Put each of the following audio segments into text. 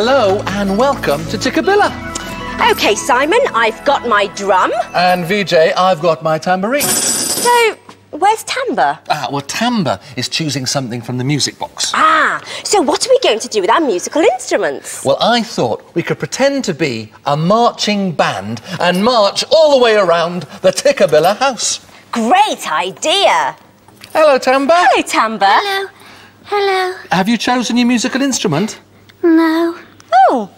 Hello and welcome to Tikkabilla. Okay, Simon, I've got my drum. And Vijay, I've got my tambourine. So, where's Tamba? Well, Tamba is choosing something from the music box. So what are we going to do with our musical instruments? Well, I thought we could pretend to be a marching band and march all the way around the Tikkabilla house. Great idea. Hello, Tamba. Hello, Tamba. Hello. Hello. Have you chosen your musical instrument? No. Oh,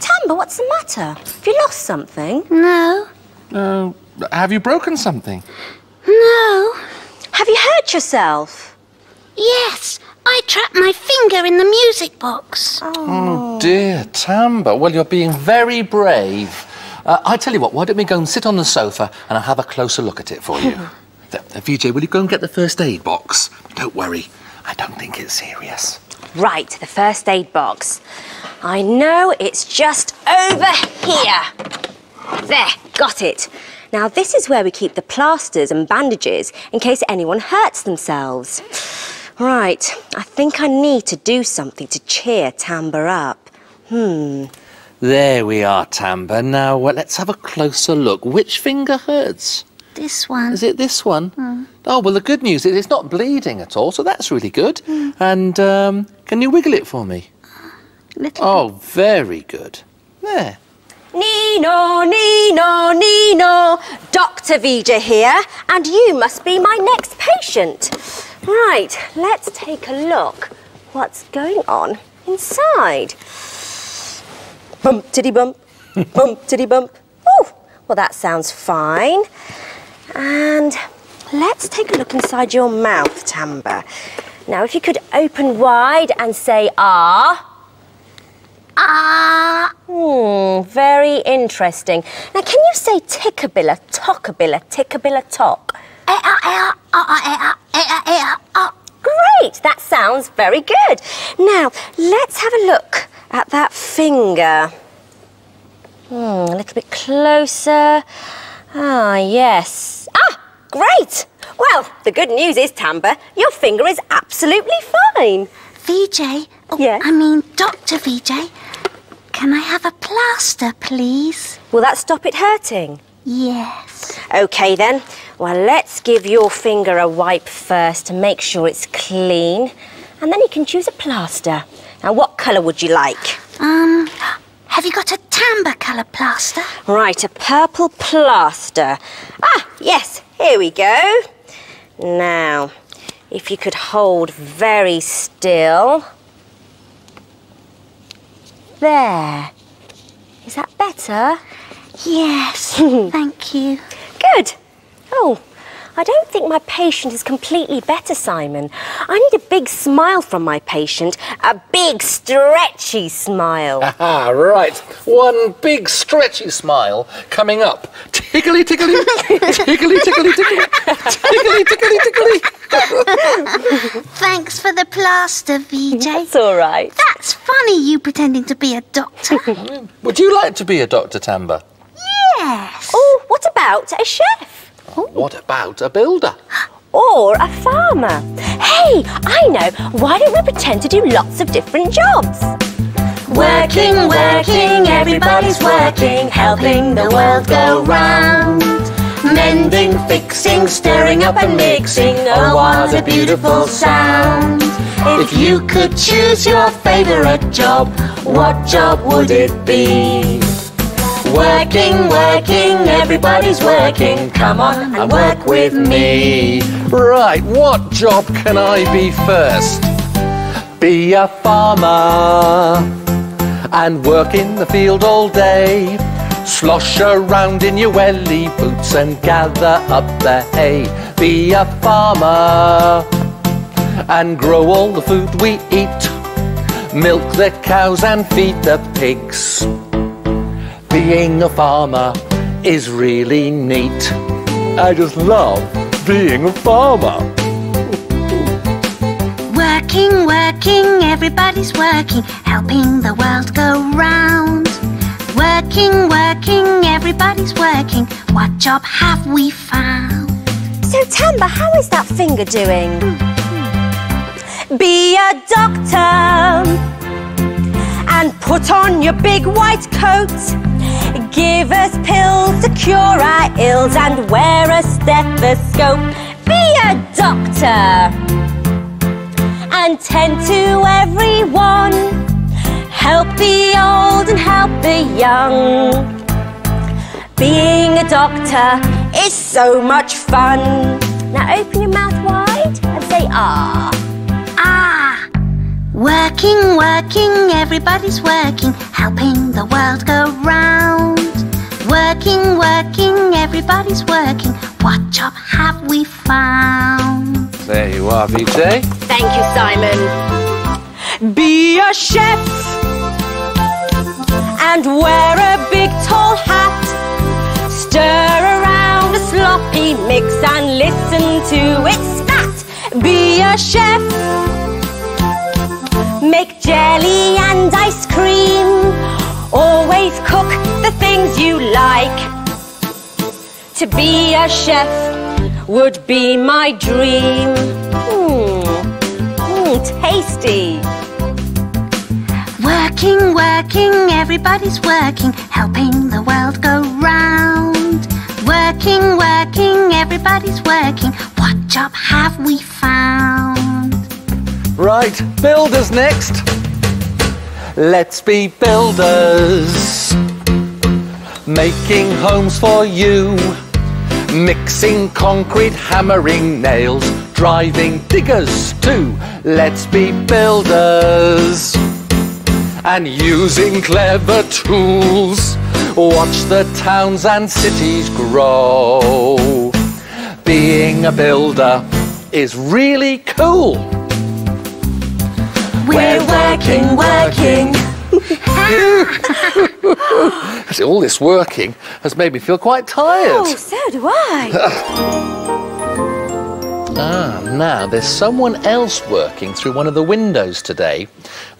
Tamba, what's the matter? Have you lost something? No. Have you broken something? No. Have you hurt yourself? Yes, I trapped my finger in the music box. Oh, dear, Tamba. Well, you're being very brave. I tell you what, why don't we go and sit on the sofa and I'll have a closer look at it for you. Vijay, will you go and get the first aid box? Don't worry, I don't think it's serious. Right, the first aid box. I know it's just over here. There, got it. Now, this is where we keep the plasters and bandages in case anyone hurts themselves. Right, I think I need to do something to cheer Tamba up. There we are, Tamba. Now, well, let's have a closer look. Which finger hurts? This one. Is it this one? Oh, well, the good news is it's not bleeding at all, so that's really good. And can you wiggle it for me? Oh, very good. There. Nino, Nino, Nino. Dr. Vijay here, and you must be my next patient. Right, let's take a look what's going on inside. Bump, tiddy bump, bump, tiddy bump. Oh, well, that sounds fine. And let's take a look inside your mouth, Tamba. Now, if you could open wide and say, ah. Ah. Very interesting. Now, can you say Tikkabilla, Tockabilla, Tikkabilla, Tock? Great, that sounds very good. Now, let's have a look at that finger. A little bit closer. Ah, yes. Ah, great! Well, the good news is, Tamba, your finger is absolutely fine. Vijay, I mean, Dr. Vijay, can I have a plaster, please? Will that stop it hurting? Yes. OK, then. Well, let's give your finger a wipe first to make sure it's clean. And then you can choose a plaster. Now, what colour would you like? Have you got a Tamba colour plaster? Right, a purple plaster. Ah, yes, here we go. Now, if you could hold very still. There. Is that better? Yes, thank you. Good. Oh, I don't think my patient is completely better, Simon. I need a big smile from my patient, a big stretchy smile. Aha, right. One big stretchy smile coming up. Tickly, tickly, tickly, tickly, tickly, tickly, tickly, tickly. Thanks for the plaster, Vijay. That's all right. That's funny, you pretending to be a doctor. Would you like to be a doctor, Tamba? Yes. Oh, what about a chef? Oh, what about a builder? Or a farmer. Hey, I know. Why don't we pretend to do lots of different jobs? Working, working, everybody's working, helping the world go round. Mending, fixing, stirring up and mixing, oh, what a beautiful sound. If you could choose your favourite job, what job would it be? Working, working, everybody's working. Come on and work with me. Right, what job can I be first? Be a farmer and work in the field all day. Slosh around in your welly boots and gather up the hay. Be a farmer and grow all the food we eat. Milk the cows and feed the pigs. Being a farmer is really neat. I just love being a farmer. Working, working, everybody's working, helping the world go round. Working, working, everybody's working, what job have we found? So, Tamba, how is that finger doing? Be a doctor and put on your big white coat. Give us pills to cure our ills and wear a stethoscope. Be a doctor and tend to everyone. Help the old and help the young. Being a doctor is so much fun. Now open your mouth wide and say ah. Ah. Working, working, everybody's working, helping the world go round. Working, working, everybody's working, what job have we found? There you are, VJ. Thank you, Simon. Be a chef and wear a big tall hat. Stir around a sloppy mix and listen to it spat. Be a chef, make jelly and ice cream. Always cook the things you like. To be a chef would be my dream. Tasty. Working, working, everybody's working, helping the world go round. Working, working, everybody's working, what job have we found? Right, builders next. Let's be builders. Making homes for you. Mixing concrete, hammering nails, driving diggers too. Let's be builders. And using clever tools, watch the towns and cities grow. Being a builder is really cool. We're working, working. Actually, all this working has made me feel quite tired. Oh, so do I. Now there's someone else working through one of the windows today.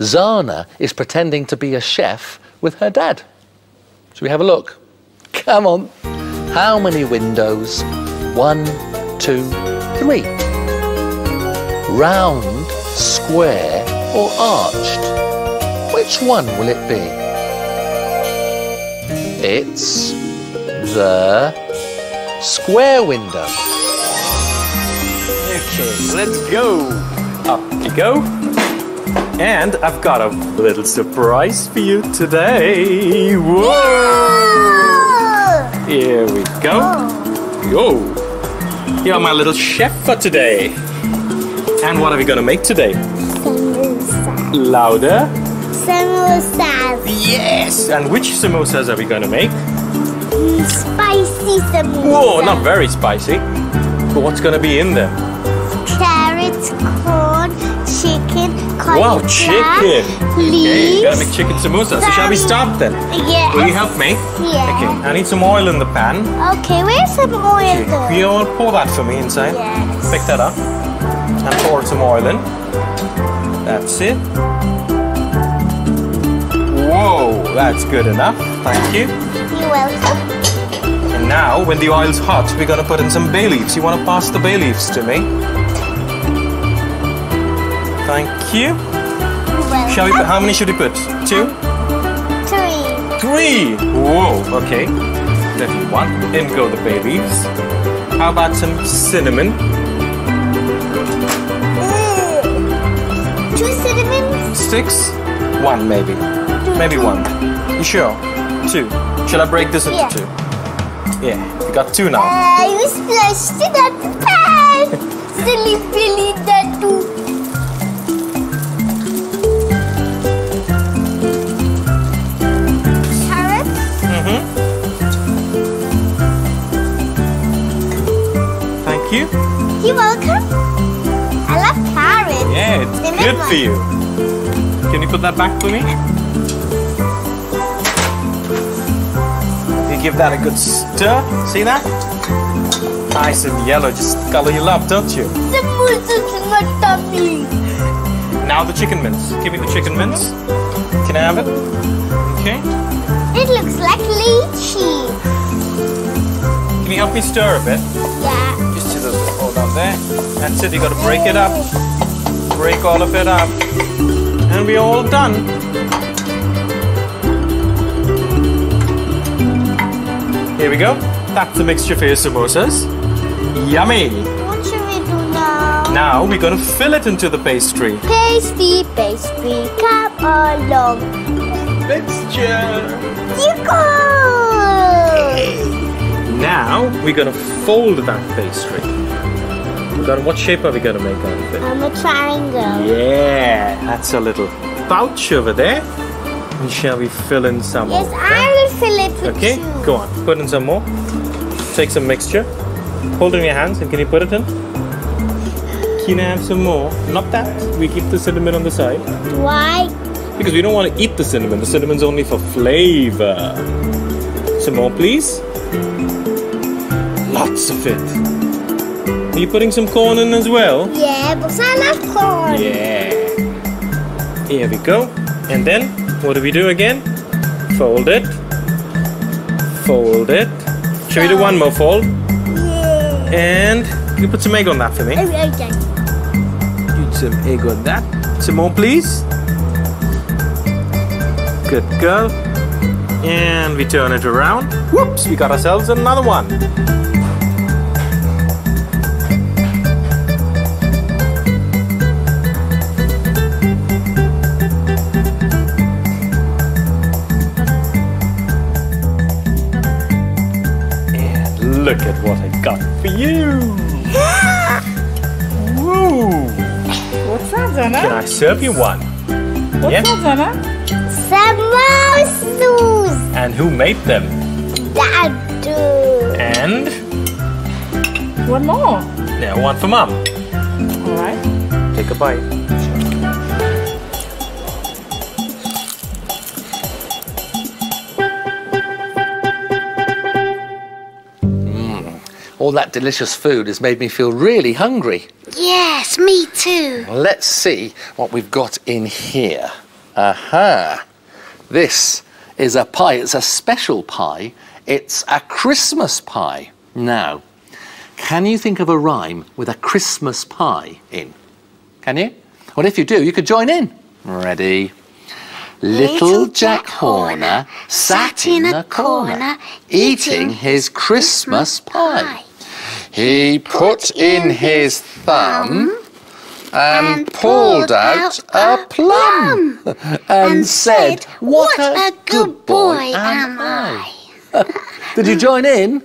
Zana is pretending to be a chef with her dad. Shall we have a look? Come on. How many windows? 1, 2, 3. Round, square or arched? Which one will it be? It's the square window. Okay, let's go. Up you go. And I've got a little surprise for you today. Whoa! Yeah! Here we go. Whoa. Yo! You're my little chef for today. And what are we gonna make today? Samosa. Louder. Samosas. Yes. And which samosas are we gonna make? Spicy samosas. Whoa! Not very spicy. But what's gonna be in them? Carrots, corn, chicken, cauliflower. Wow, chicken! Leaves, okay, you gotta make chicken samosas. So shall we start then? Yes. Will you help me? Yeah. Okay, I need some oil in the pan. Okay, where's some oil though? Can you pour that for me inside? Yes. Pick that up and pour some oil in. That's it. Whoa, that's good enough. Thank you. You're welcome. And now, when the oil's hot, we're gonna put in some bay leaves. You wanna pass the bay leaves to me? Thank you. Well, shall we put, how many should we put? 2? 3. 3! Whoa, okay. Little one. In go the bay leaves. How about some cinnamon? 2 cinnamon? 6? 1 maybe. Maybe 1. You sure? 2. Shall I break this into 2? Yeah, we got 2 now. I was splashed it at the pan! Silly Billy, that 2. Thank you. You're welcome. I love carrots. Yeah, it's good for you. Can you put that back for me? You give that a good stir. See that? Nice and yellow, just the color you love, don't you? The muscles in my tummy. Now the chicken mince. Give me the chicken mince. Can I have it? Okay. It looks like lychee. Can you help me stir a bit? Yeah. Hold on there. That's it, you gotta break it up. Break all of it up. And we're all done. Here we go. That's the mixture for your samosas. Yummy! What should we do now? Now we're going to fill it into the pastry. Pastry, pastry, come along. Mixture! You go! Now we're going to fold that pastry. What shape are we going to make out of it? A triangle. Yeah, that's a little pouch over there. And shall we fill in some more? Yes, I will fill it with you. Okay, go on. Put in some more. Take some mixture. Hold it in your hands and can you put it in? Can I have some more? Not that. We keep the cinnamon on the side. Why? Because we don't want to eat the cinnamon. The cinnamon's only for flavor. Some more, please. Lots of it. Are you putting some corn in as well? Yeah, because I love corn. Yeah. Here we go. And then, what do we do again? Fold it. Fold it. Should we do one more fold? Yeah. And you put some egg on that for me. Okay. Put some egg on that. Some more, please. Good girl. And we turn it around. Whoops, we got ourselves another one. And look at what I got for you. Woo! What's that, Zana? Can I serve you one? What's that, Zana? Samosas! And who made them? Dadu. And? One more. Yeah, one for Mom. Alright. Take a bite. All that delicious food has made me feel really hungry. Yes, me too. Let's see what we've got in here. Aha! This is a pie. It's a special pie. It's a Christmas pie. Now, can you think of a rhyme with a Christmas pie in? Can you? Well, if you do, you could join in. Ready? Little Jack Horner sat in a corner eating his Christmas pie. He put in his thumb and pulled out a plum and said, "What a good boy am I." Did you join in?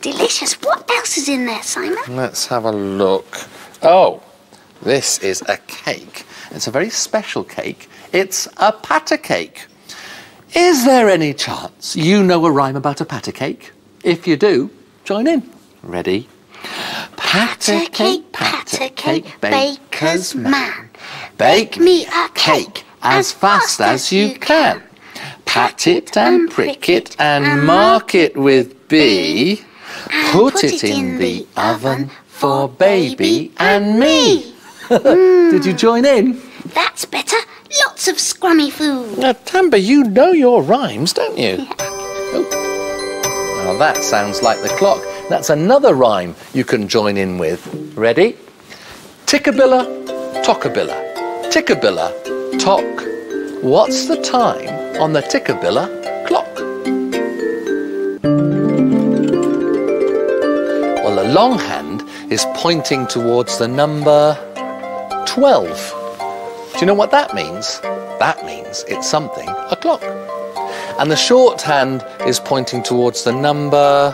Delicious. What else is in there, Simon? Let's have a look. Oh, this is a cake. It's a very special cake. It's a patter cake. Is there any chance you know a rhyme about a patter cake? If you do, join in. Ready? Patter cake, baker's man. Bake me a cake as fast as you can. Pat it and prick it and mark it with B. Put it in the oven for baby and me. Did you join in? That's better. Lots of scrummy food. Now, Tamba, you know your rhymes, don't you? Yeah. Oh. Now, that sounds like the clock. That's another rhyme you can join in with. Ready? Tikkabilla, tockabilla. Tikkabilla, tock. What's the time on the Tikkabilla clock? Well, the long hand is pointing towards the number 12. Do you know what that means? That means it's something o'clock. And the short hand is pointing towards the number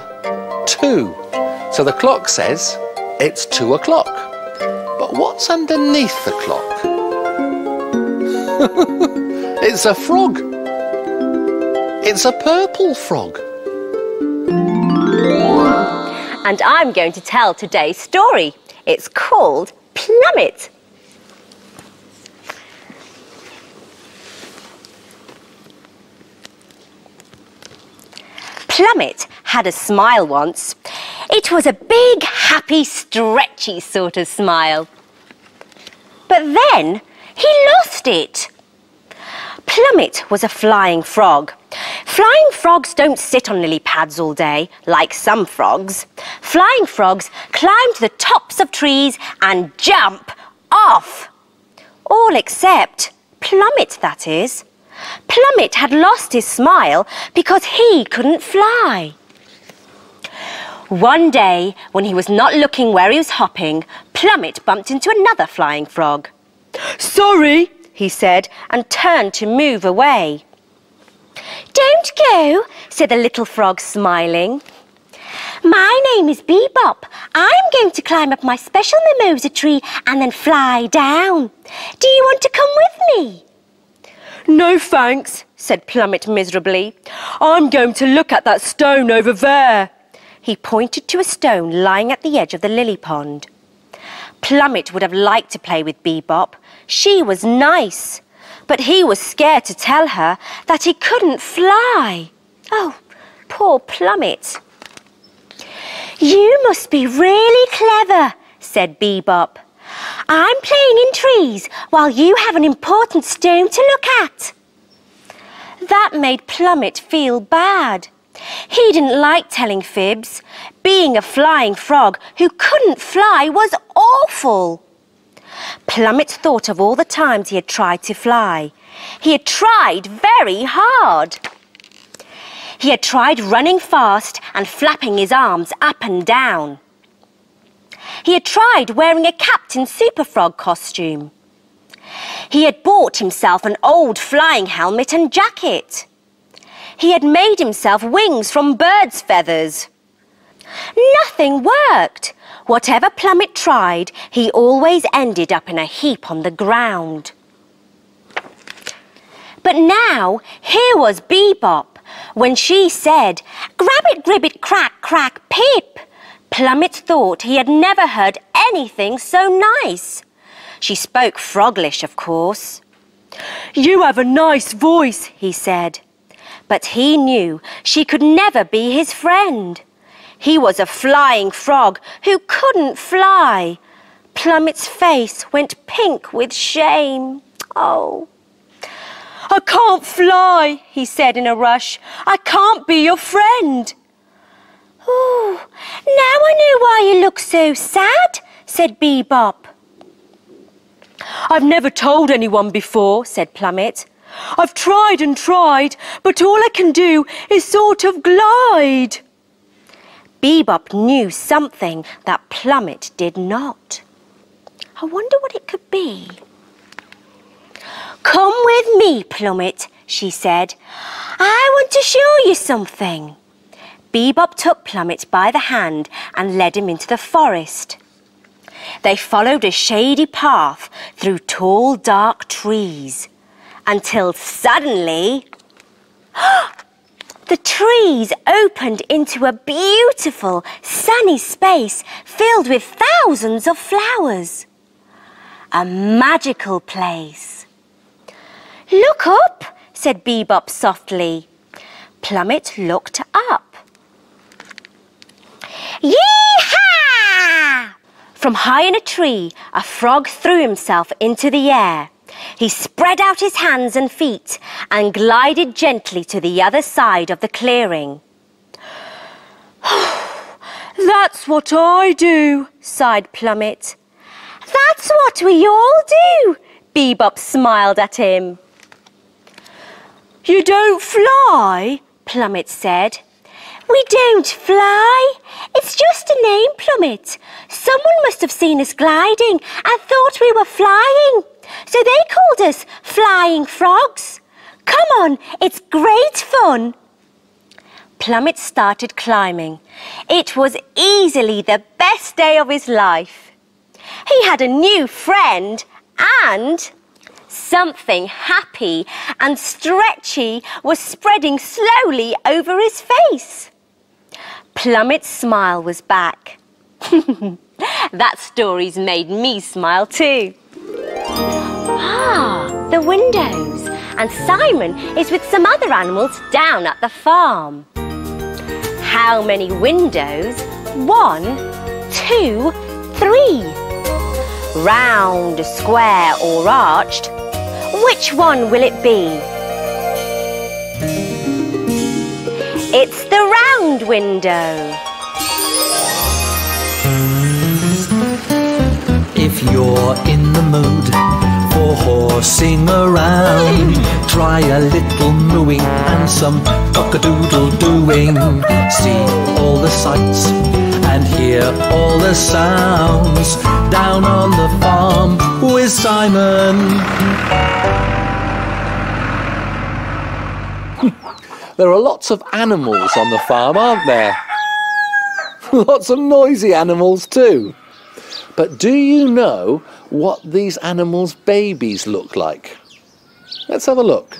2. So the clock says it's 2 o'clock. But what's underneath the clock? It's a frog. It's a purple frog. And I'm going to tell today's story. It's called Plummet. Plummet had a smile once. It was a big, happy, stretchy sort of smile. But then he lost it. Plummet was a flying frog. Flying frogs don't sit on lily pads all day, like some frogs. Flying frogs climb to the tops of trees and jump off. All except Plummet, that is. Plummet had lost his smile because he couldn't fly. One day, when he was not looking where he was hopping, Plummet bumped into another flying frog. "Sorry," he said, and turned to move away. "Don't go," said the little frog, smiling. "My name is Bebop. I'm going to climb up my special mimosa tree and then fly down. Do you want to come with me?" "No, thanks," said Plummet miserably. "I'm going to look at that stone over there." He pointed to a stone lying at the edge of the lily pond. Plummet would have liked to play with Bebop. She was nice, but he was scared to tell her that he couldn't fly. Oh, poor Plummet. "You must be really clever," said Bebop. "I'm playing in trees while you have an important stone to look at." That made Plummet feel bad. He didn't like telling fibs. Being a flying frog who couldn't fly was awful. Plummet thought of all the times he had tried to fly. He had tried very hard. He had tried running fast and flapping his arms up and down. He had tried wearing a Captain Superfrog costume. He had bought himself an old flying helmet and jacket. He had made himself wings from birds' feathers. Nothing worked. Whatever Plummet tried, he always ended up in a heap on the ground. But now, here was Bebop. When she said, "Grabbit, gribbit, crack, crack, pip," Plummet thought he had never heard anything so nice. She spoke froglish, of course. "You have a nice voice," he said. But he knew she could never be his friend. He was a flying frog who couldn't fly. Plummet's face went pink with shame. "Oh, I can't fly," he said in a rush. "I can't be your friend." "Ooh, now I know why you look so sad," said Bebop. "I've never told anyone before," said Plummet. "I've tried and tried, but all I can do is sort of glide." Bebop knew something that Plummet did not. I wonder what it could be. "Come with me, Plummet," she said. "I want to show you something." Bebop took Plummet by the hand and led him into the forest. They followed a shady path through tall, dark trees, until suddenly the trees opened into a beautiful, sunny space filled with thousands of flowers. A magical place. "Look up," said Bebop softly. Plummet looked up. "Yee-haw!" From high in a tree, a frog threw himself into the air. He spread out his hands and feet and glided gently to the other side of the clearing. "That's what I do," sighed Plummet. "That's what we all do," Bebop smiled at him. "You don't fly," Plummet said. "We don't fly. It's just a name, Plummet. Someone must have seen us gliding and thought we were flying. So they called us flying frogs. Come on, it's great fun." Plummet started climbing. It was easily the best day of his life. He had a new friend, and something happy and stretchy was spreading slowly over his face. Plummet's smile was back. That story's made me smile too. Ah, the windows. And Simon is with some other animals down at the farm. How many windows? 1, 2, 3. Round, square or arched, which one will it be? It's the round window. If you're in the mood for horsing around, try a little mooing and some cock-a-doodle-dooing. See all the sights and hear all the sounds down on the farm with Simon. There are lots of animals on the farm, aren't there? Lots of noisy animals too. But do you know what these animals' babies look like? Let's have a look.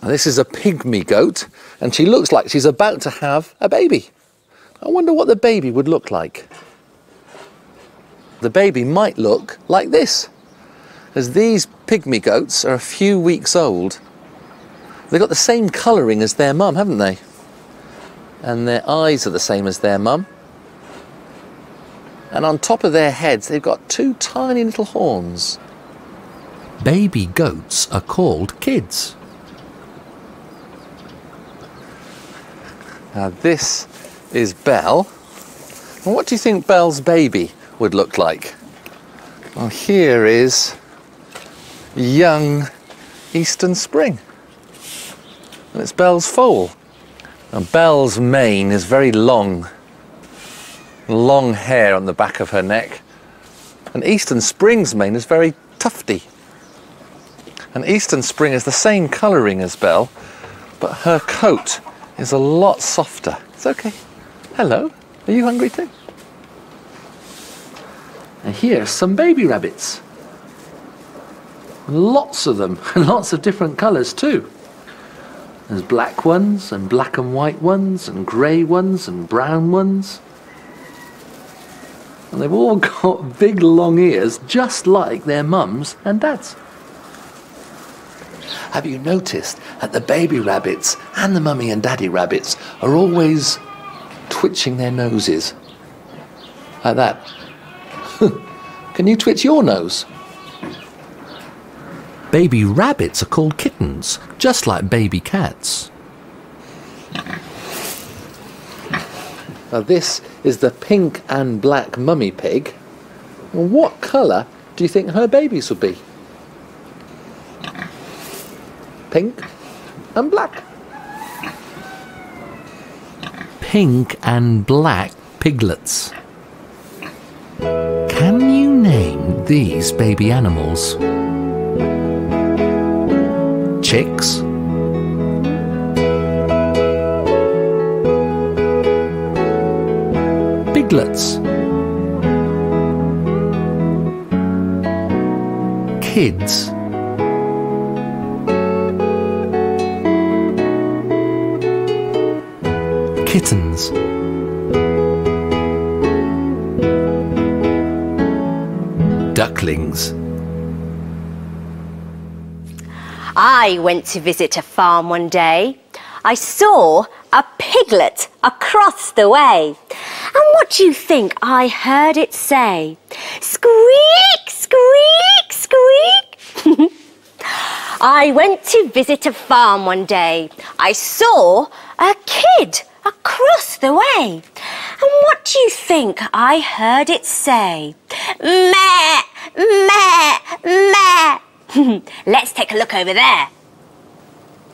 Now, this is a pygmy goat, and she looks like she's about to have a baby. I wonder what the baby would look like. The baby might look like this, as these pygmy goats are a few weeks old. They've got the same colouring as their mum, haven't they? And their eyes are the same as their mum. And on top of their heads, they've got two tiny little horns. Baby goats are called kids. Now this is Belle. And what do you think Belle's baby would look like? Well, here is young Eastern Spring. And it's Belle's foal. And Belle's mane is very long. Long hair on the back of her neck. And Eastern Spring's mane is very tufty. And Eastern Spring is the same colouring as Belle, but her coat is a lot softer. It's okay. Hello. Are you hungry too? And here's some baby rabbits. Lots of them, and lots of different colours too. There's black ones, and black and white ones, and grey ones, and brown ones. And they've all got big long ears, just like their mums and dads. Have you noticed that the baby rabbits and the mummy and daddy rabbits are always twitching their noses? Like that. Can you twitch your nose? Baby rabbits are called kittens, just like baby cats. Now this is the pink and black mummy pig. Well, what colour do you think her babies will be? Pink and black. Pink and black piglets. Can you name these baby animals? Chicks. Piglets. Kids. Kittens. Ducklings. I went to visit a farm one day. I saw a piglet across the way. And what do you think I heard it say? Squeak, squeak, squeak. I went to visit a farm one day. I saw a kid across the way. And what do you think I heard it say? Meh, meh, meh. Let's take a look over there.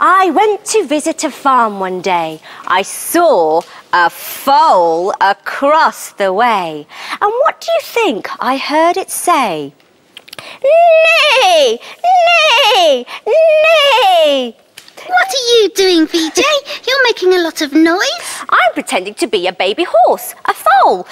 I went to visit a farm one day. I saw a foal across the way. And what do you think I heard it say? Neigh, neigh, neigh. What are you doing, VJ? You're making a lot of noise. I'm pretending to be a baby horse, a foal.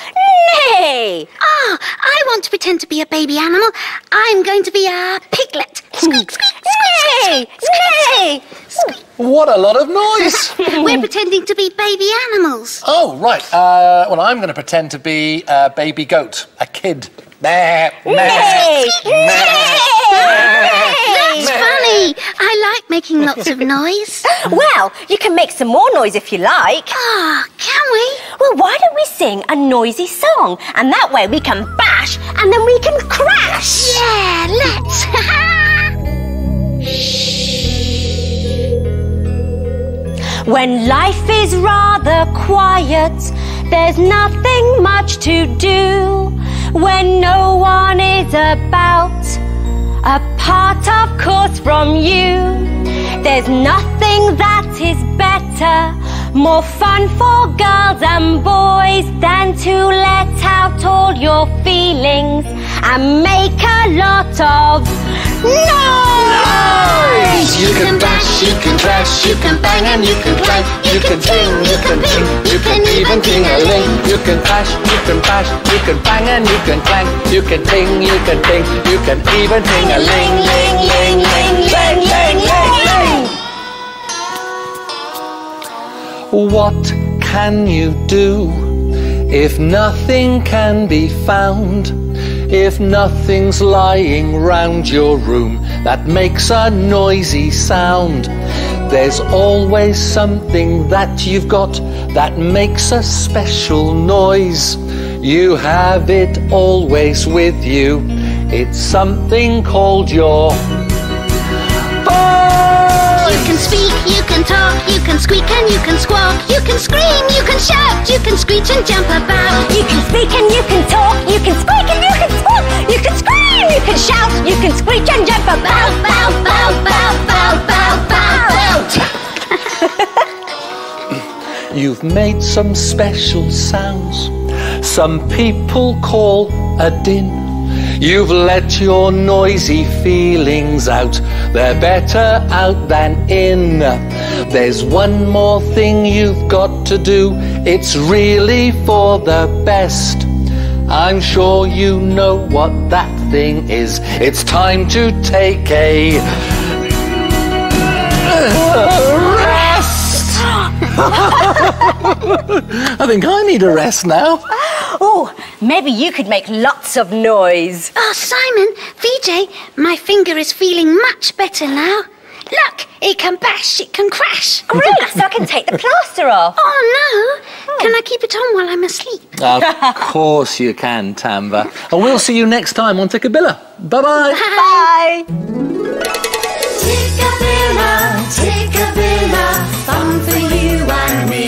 Neigh. Ah, I want to pretend to be a baby animal. I'm going to be a piglet. Squeak, squeak, squeak, squeak, squeak. What a lot of noise. We're pretending to be baby animals. Oh, right. Well, I'm going to pretend to be a baby goat, a kid. That's funny. I like making lots of noise. Well, you can make some more noise if you like. Ah, can we? Well, why don't we sing a noisy song? And that way we can bash and then we can crash. Yeah, let's. When life is rather quiet, there's nothing much to do. When no one is about, apart of course from you, there's nothing that is better, More fun for girls and boys than to let out all your feelings and make a lot of noise! You can bash, you can crash, you can bang and you can bang. You can ting, you can ting, you can even ting-a-ling. You can crash, you can bash, you can bang and you can clang. You can ting, you can ting, you can even ting-a-ling. Ling, ling, ling, ling, ling, ling, ling. What can you do if nothing can be found? If nothing's lying round your room that makes a noisy sound? There's always something that you've got that makes a special noise. You have it always with you. It's something called your voice. You can speak, you can talk, you can squeak and you can squawk. You can scream, you can shout, you can screech and jump about. You can speak and you can talk, you can squeak and you can squawk. You can scream, you can shout, you can screech and jump about. Bow, bow, bow, bow, bow, bow, bow. You've made some special sounds. Some people call a din. You've let your noisy feelings out. They're better out than in. There's one more thing you've got to do. It's really for the best. I'm sure you know what that thing is. It's time to take a rest. I think I need a rest now. Oh, maybe you could make lots of noise. Oh, Simon, VJ, my finger is feeling much better now. Look, it can bash, it can crash. Great, so I can take the plaster off. Oh, no. Oh. Can I keep it on while I'm asleep? Of course you can, Tamba. And we'll see you next time on Tikkabilla. Bye-bye. Bye. Tikkabilla, Tikkabilla, fun for you and me.